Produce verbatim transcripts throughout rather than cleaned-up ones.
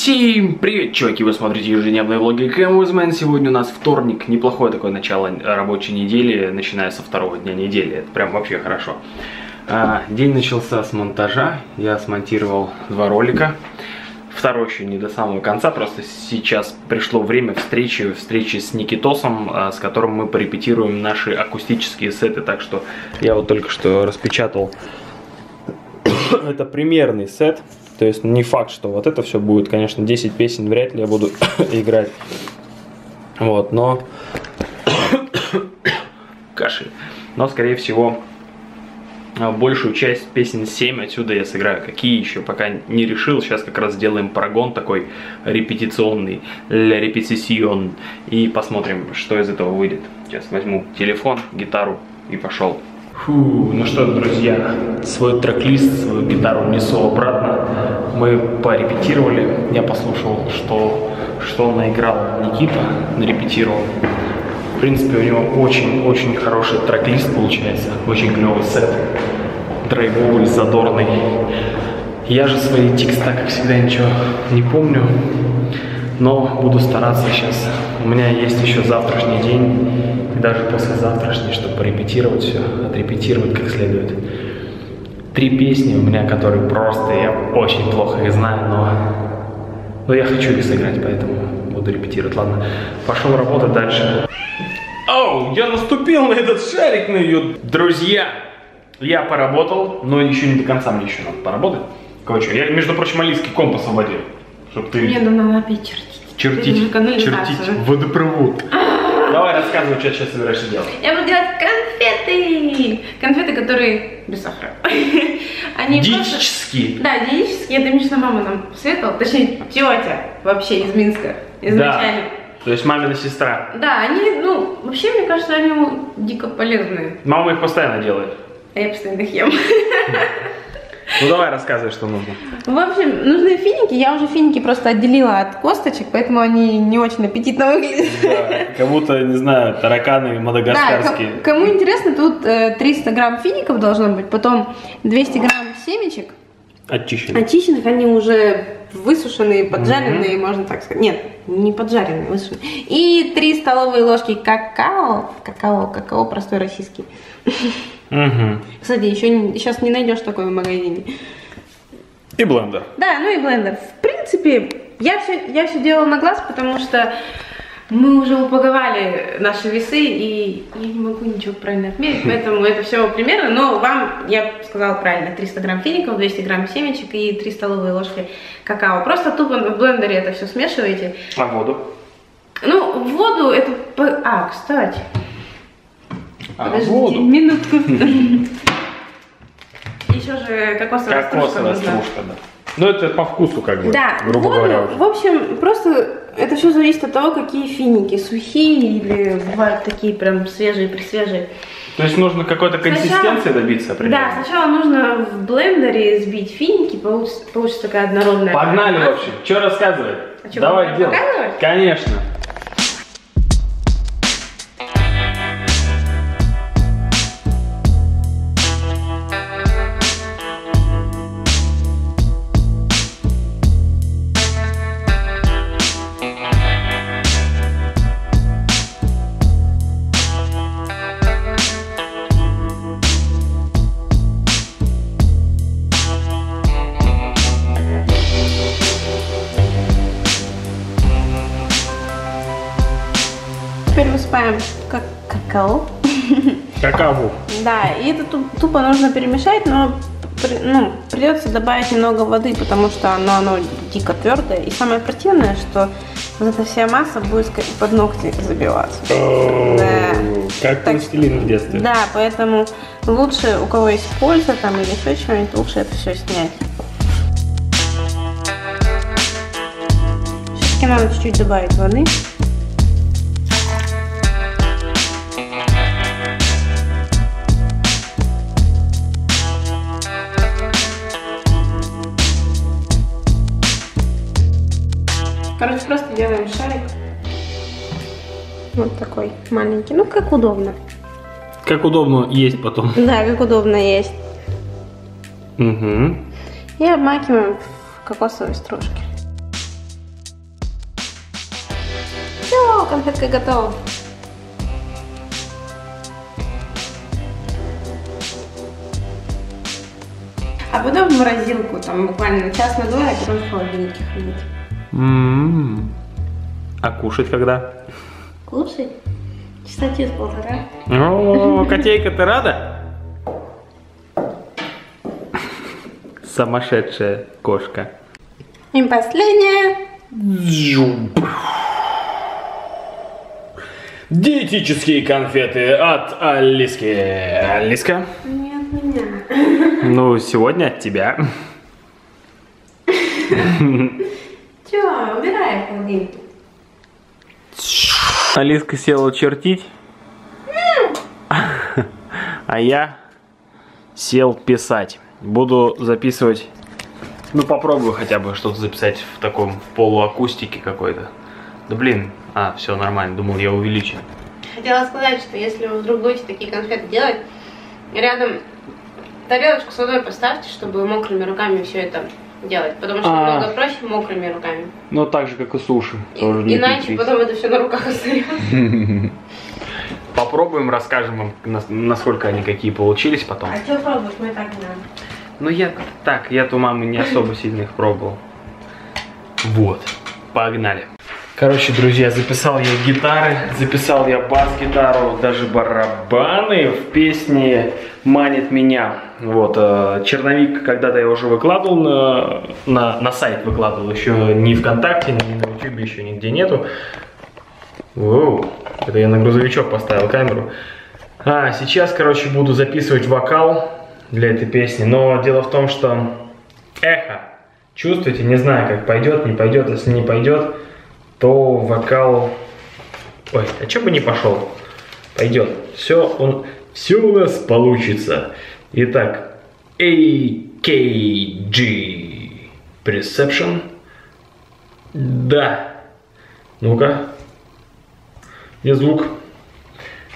Всем привет, чуваки! Вы смотрите ежедневные влоги Кэм Вс Мэн. Сегодня у нас вторник, неплохое такое начало рабочей недели, начиная со второго дня недели. Это прям вообще хорошо. А, день начался с монтажа. Я смонтировал два ролика. Второй еще не до самого конца, просто сейчас пришло время встречи, встречи с Никитосом, с которым мы порепетируем наши акустические сеты. Так что я вот только что распечатал. Это примерный сет. То есть не факт, что вот это все будет, конечно, десять песен вряд ли я буду играть. Вот, но... Кашель. Но, скорее всего, большую часть песен семь отсюда я сыграю. Какие еще, пока не решил. Сейчас как раз сделаем прогон такой репетиционный, ля репетисион. И посмотрим, что из этого выйдет. Сейчас возьму телефон, гитару и пошел. Фу, ну что, друзья, свой трек-лист, свою гитару несу обратно. Мы порепетировали, я послушал, что, что наиграл Никита, нарепетировал. В принципе, у него очень-очень хороший трек-лист получается, очень клевый сет, драйвовый, задорный. Я же свои текста, как всегда, ничего не помню, но буду стараться сейчас. У меня есть еще завтрашний день. Даже послезавтрашний, чтобы порепетировать все, отрепетировать как следует. Три песни у меня, которые просто я очень плохо их знаю, но, но я хочу их сыграть, поэтому буду репетировать. Ладно, пошел работать дальше. Оу, я наступил на этот шарик, на ее... Друзья, я поработал, но еще не до конца, мне еще надо поработать. Короче, я, между прочим, Алиски компас освободил, чтобы ты... Мне надо опять чертить. Чертить, чертить, водопровод. Давай, рассказывай, что сейчас собираешься делать. Я буду делать конфеты. Конфеты, которые без сахара. Они диетические. Просто... Да, диетические. Это Мишина мама нам посоветовала. Точнее, тетя вообще из Минска. Изначально. Да, то есть мамина сестра. Да, они, ну, вообще, мне кажется, они дико полезные. Мама их постоянно делает. А я постоянно их ем. Ну давай, рассказывай, что нужно. В общем, нужны финики. Я уже финики просто отделила от косточек, поэтому они не очень аппетитно выглядят. Да, кому-то, не знаю, тараканы мадагаскарские. Да, кому интересно, тут триста грамм фиников должно быть, потом двести грамм семечек. Очищенных. Очищенных, они уже высушенные, поджаренные, угу. Можно так сказать. Нет, не поджаренные, высушенные. И три столовые ложки какао. Какао, какао простой российский. Угу. Кстати, еще сейчас не найдешь такой в магазине. И блендер. Да, ну и блендер. В принципе, я все, я все делала на глаз, потому что мы уже упаковали наши весы, и я не могу ничего правильно отмерить, поэтому это все примерно. Но вам, я сказала правильно, триста грамм фиников, двести грамм семечек и три столовые ложки какао. Просто тупо в блендере это все смешиваете. А воду? Ну, воду это... А, кстати... А, подождите, воду. Минутку. Еще же кокосовая стружка, стружка да. Ну это по вкусу как бы, да, грубо воду, говоря. Уже. В общем, просто это все зависит от того, какие финики. Сухие или бывают такие прям свежие, пресвежие. То есть нужно какой-то консистенции добиться определенно? Да, сначала нужно в блендере сбить финики, получится, получится такая однородная. Погнали а? Вообще, что рассказывать? А что, давай делать. Показывать? Конечно. Высыпаем как какао. Какао. Да, и это тупо нужно перемешать, но ну, придется добавить немного воды, потому что оно, оно дико твердое. И самое противное, что вот эта вся масса будет под ногти забиваться. Да. Как пластилин в детстве. Да, поэтому лучше, у кого есть польза там или еще чего-нибудь, лучше это все снять. Все-таки надо чуть-чуть добавить воды. Короче, просто делаем шарик. Вот такой маленький. Ну, как удобно. Как удобно есть потом. Да, как удобно есть. Угу. И обмакиваем в кокосовой стружке. конфетка готова. А потом в морозилку, там буквально час на два, а потом в холодильнике ходить. Mm-hmm. А кушать когда? Кушать? Часа через полтора. О, котейка, ты рада? Сумасшедшая кошка. И последняя. Диетические конфеты от Алиски. Алиска? Не от меня. Ну, сегодня от тебя. Че, убирай холодильник. Алиска села чертить, а я сел писать. Буду записывать, ну попробую хотя бы что-то записать в таком полуакустике какой-то. Да блин, а, все нормально, думал я увеличу. Хотела сказать, что если вы вдруг будете такие конфеты делать, рядом тарелочку с водой поставьте, чтобы мокрыми руками все это делать, потому что а-а-а. Много проще мокрыми руками. Ну так же, как и суши. И, тоже не иначе пить. Потом это все на руках остается. Попробуем, расскажем вам, насколько они какие получились потом. А что пробовать? Мы так не надо. Ну я так, я-то у мамы не особо сильно их пробовал. Вот, погнали. Короче, друзья, записал я гитары, записал я бас-гитару, даже барабаны в песне «Манит меня». Вот, черновик когда-то я уже выкладывал, на, на, на сайт выкладывал, еще ни ВКонтакте, ни на Ютубе, еще нигде нету. Воу, это я на грузовичок поставил камеру. А, сейчас, короче, буду записывать вокал для этой песни, но дело в том, что эхо, чувствуете, не знаю, как пойдет, не пойдет, если не пойдет, то вокал... Ой, а чё бы не пошел? Пойдет. Все, он... Все у нас получится. Итак, эй кей джи Perception. Да. Ну-ка. Где звук?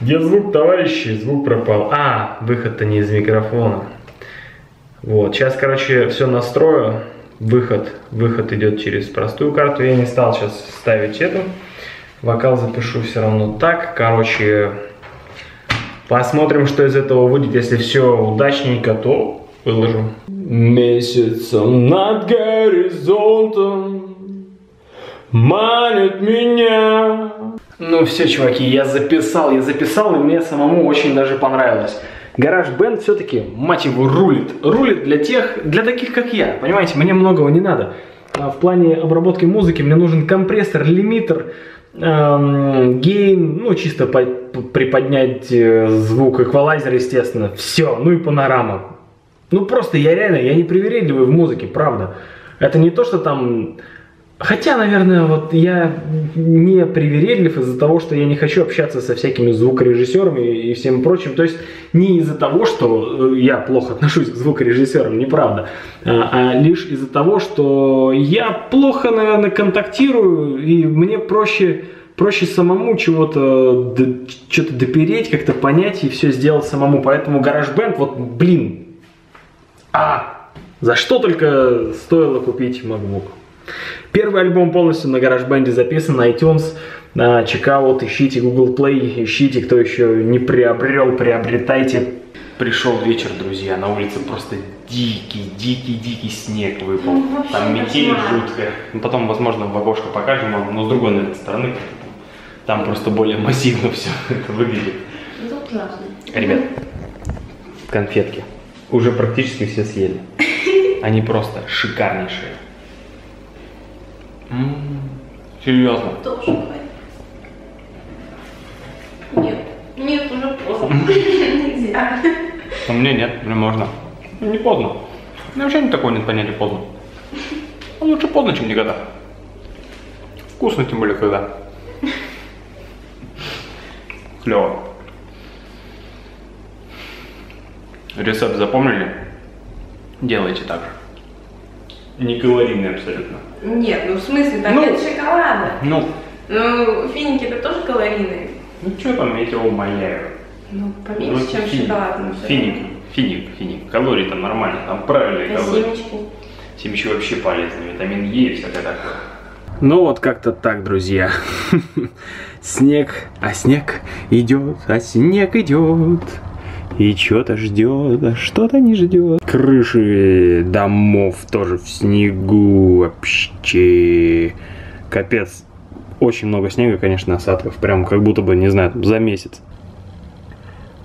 Где звук, товарищи? Звук пропал. А, выход-то не из микрофона. Вот, сейчас, короче, все настрою. Выход, выход идет через простую карту. Я не стал сейчас ставить эту. Вокал запишу все равно так. Короче, посмотрим, что из этого выйдет. Если все удачненько, то выложу. Месяцем над горизонтом манит меня. Ну все, чуваки, я записал, я записал, и мне самому очень даже понравилось. GarageBand все-таки, мать его, рулит. Рулит для тех, для таких, как я. Понимаете, мне многого не надо. В плане обработки музыки мне нужен компрессор, лимитер, эм, гейн, ну, чисто по приподнять звук, эквалайзер, естественно. Все, ну и панорама. Ну, просто я реально, я не привередливый в музыке, правда. Это не то, что там... Хотя, наверное, вот я не привередлив из-за того, что я не хочу общаться со всякими звукорежиссерами и всем прочим. То есть не из-за того, что я плохо отношусь к звукорежиссерам, неправда, а лишь из-за того, что я плохо, наверное, контактирую, и мне проще, проще самому чего-то что-то допереть, как-то понять и все сделать самому. Поэтому GarageBand, вот, блин, а за что только стоило купить MacBook? Первый альбом полностью на GarageBand записан, на iTunes, на чекаут, ищите Google Play, ищите, кто еще не приобрел, приобретайте. Пришел вечер, друзья, на улице просто дикий, дикий, дикий снег выпал, ну, там метель жуткая. Ну, потом, возможно, в окошко покажем вам, но с другой, наверное, стороны, там просто более массивно все это выглядит. Это ужасно. Ребят, конфетки уже практически все съели, они просто шикарнейшие. Серьезно? Тоже. Нет, нет, уже поздно. Нельзя. А мне нет, мне можно. Не поздно. Ну вообще не такое нет понятия поздно. А лучше поздно, чем никогда. Вкусно, тем более когда. Клево. Рецепт запомнили? Делайте так же. Не калорийные абсолютно. Нет, ну в смысле, там ну, нет шоколада. Ну. Ну, финики-то тоже калорийные. Ну что там, я тебя умоляю. Ну, поменьше, ну, чем финик. Шоколад. Финик, финик, финик. Калории там нормально, там правильные а калории. Семечки. Семечки вообще полезны, витамин Е и всякое такое. Ну вот как-то так, друзья. Снег, а снег идет, а снег идет. И что-то ждет, а что-то не ждет. Крыши домов тоже в снегу вообще. Капец. Очень много снега, конечно, осадков. Прям как будто бы, не знаю, за месяц.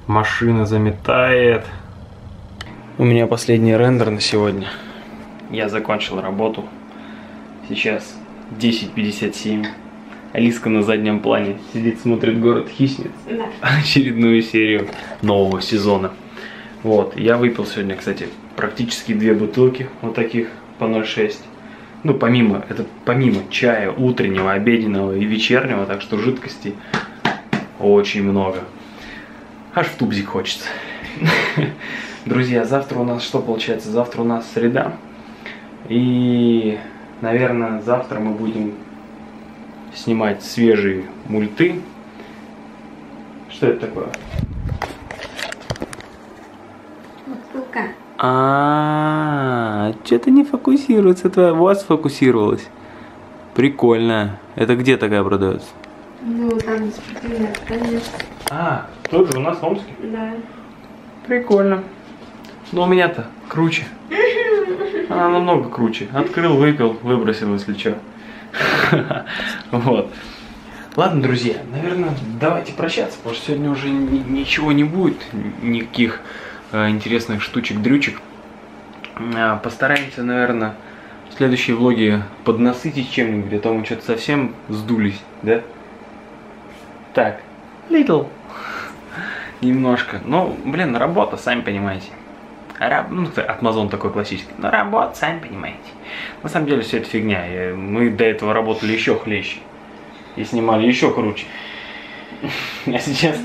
Машина заметает. У меня последний рендер на сегодня. Я закончил работу. Сейчас десять пятьдесят семь. Алиска на заднем плане сидит, смотрит «Город хищниц». Да. Очередную серию нового сезона. Вот. Я выпил сегодня, кстати, практически две бутылки. Вот таких по ноль шесть. Ну, помимо, это помимо чая утреннего, обеденного и вечернего, так что жидкости очень много. Аж в тубзик хочется. Друзья, завтра у нас что получается? Завтра у нас среда. И, наверное, завтра мы будем снимать свежие мульты. Что это такое? Бутылка. А, -а, -а что-то не фокусируется, твоя вас сфокусировалась. Прикольно. Это где такая продается? Ну, там нет, конечно. А, тут же у нас в Омске? Да. Прикольно. Но у меня-то круче. Она намного круче. Открыл, выпил, выбросил, если что. Вот. Ладно, друзья, наверное, давайте прощаться, потому что сегодня уже ничего не будет, никаких интересных штучек-дрючек. Постараемся, наверное, в следующие влоги поднасытить чем-нибудь, а то мы что-то совсем сдулись, да? Так, little. Немножко. Ну, блин, работа, сами понимаете. Раб... Ну, от Amazon такой классический. Но работа, сами понимаете. На самом деле все это фигня. Мы до этого работали еще хлеще. И снимали еще круче. А сейчас...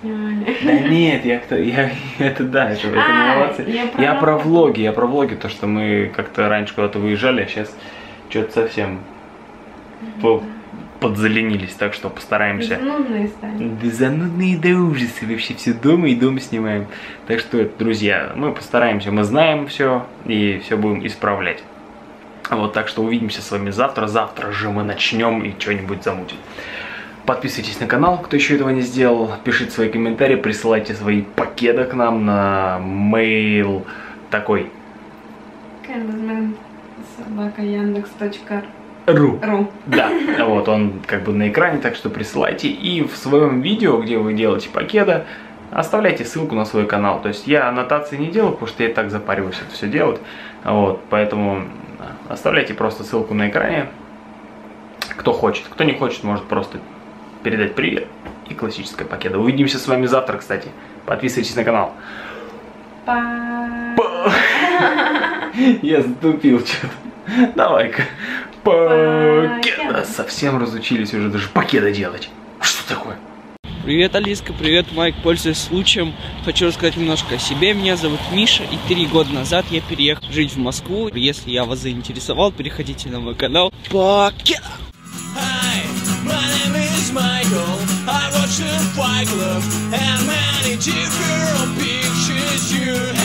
Снимали. Да нет, я кто, я это да, это, это а, молодцы. Я про, я про влоги, я про влоги, то что мы как-то раньше куда-то выезжали, а сейчас что-то совсем по, подзаленились, так что постараемся. Занудные стали. Да, занудные до ужаса, вообще все дома и дома снимаем. Так что, друзья, мы постараемся, мы знаем все и все будем исправлять. Вот, так что увидимся с вами завтра, завтра же мы начнем и что-нибудь замутим. Подписывайтесь на канал, кто еще этого не сделал. Пишите свои комментарии, присылайте свои пакеты к нам на мейл такой. Ру. Ру. Да, вот он как бы на экране, так что присылайте. И в своем видео, где вы делаете пакеты, оставляйте ссылку на свой канал. То есть я аннотации не делаю, потому что я и так запариваюсь это все делать. Вот, поэтому оставляйте просто ссылку на экране. Кто хочет, кто не хочет, может просто передать привет и классическое пакет. Увидимся с вами завтра, кстати. Подписывайтесь на канал. Я затупил что-то. Давай-ка. Пакета. Совсем разучились уже даже пакеты делать. Что такое? Привет, Алиска, привет, Майк. Пользуясь случаем, хочу рассказать немножко о себе. Меня зовут Миша, и три года назад я переехал жить в Москву. Если я вас заинтересовал, переходите на мой канал. Пакета! Hi, my name is Michael. I watch the Fight Club and many different pictures you have.